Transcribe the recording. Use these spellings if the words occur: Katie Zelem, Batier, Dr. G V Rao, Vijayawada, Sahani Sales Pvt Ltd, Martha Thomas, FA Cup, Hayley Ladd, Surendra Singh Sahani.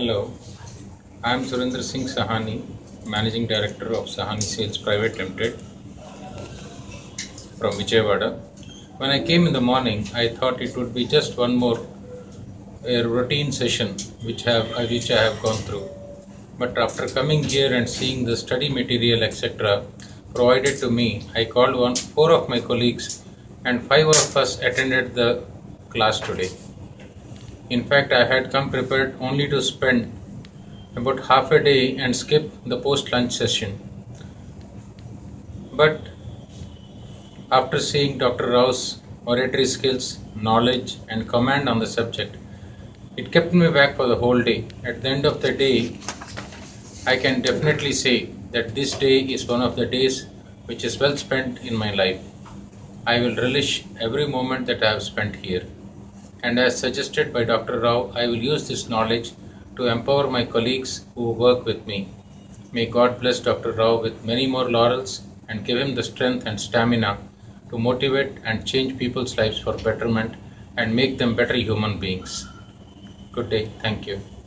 Hello, I am Surendra Singh Sahani, Managing Director of Sahani Sales Pvt Ltd from Vijayawada. When I came in the morning, I thought it would be just one more routine session which I have gone through. But after coming here and seeing the study material etc. provided to me, I called four of my colleagues and five of us attended the class today. In fact, I had come prepared only to spend about half a day and skip the post-lunch session. But after seeing Dr. Rao's oratory skills, knowledge and command on the subject, it kept me back for the whole day. At the end of the day, I can definitely say that this day is one of the days which is well spent in my life. I will relish every moment that I have spent here. And as suggested by Dr. Rao, I will use this knowledge to empower my colleagues who work with me. May God bless Dr. Rao with many more laurels and give him the strength and stamina to motivate and change people's lives for betterment and make them better human beings. Good day. Thank you.